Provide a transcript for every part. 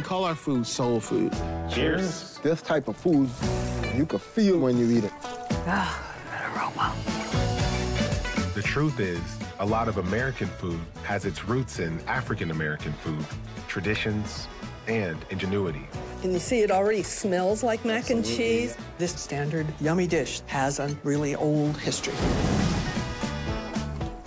They call our food soul food. Cheers. This type of food, you can feel when you eat it. Ah, that aroma. The truth is, a lot of American food has its roots in African-American food, traditions, and ingenuity. And you see, it already smells like mac and cheese. This standard yummy dish has a really old history.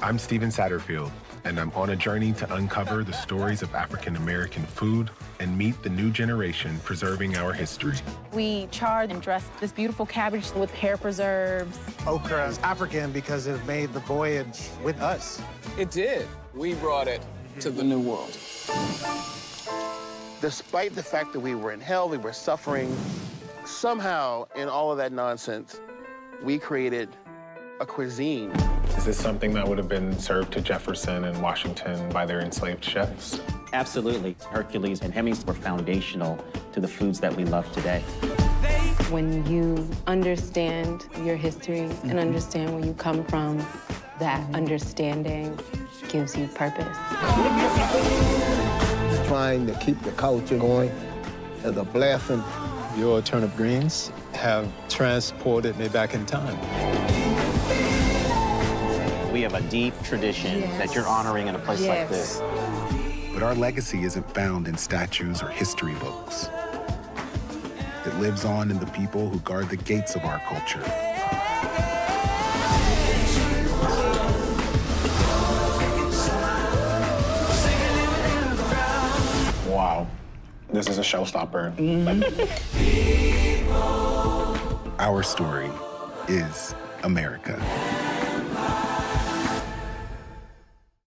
I'm Stephen Satterfield, and I'm on a journey to uncover the stories of African-American food and meet the new generation preserving our history. We charred and dressed this beautiful cabbage with pear preserves. Okra is African because it made the voyage with us. It did. We brought it to the New World. Despite the fact that we were in hell, we were suffering, somehow, in all of that nonsense, we created a cuisine. Is this something that would have been served to Jefferson and Washington by their enslaved chefs? Absolutely. Hercules and Hemmings were foundational to the foods that we love today. When you understand your history and understand where you come from, that understanding gives you purpose. Trying to keep the culture going is a blessing. Your turnip greens have transported me back in time. We have a deep tradition that you're honoring in a place like this. But our legacy isn't found in statues or history books. It lives on in the people who guard the gates of our culture. Wow, this is a showstopper. Our story is America.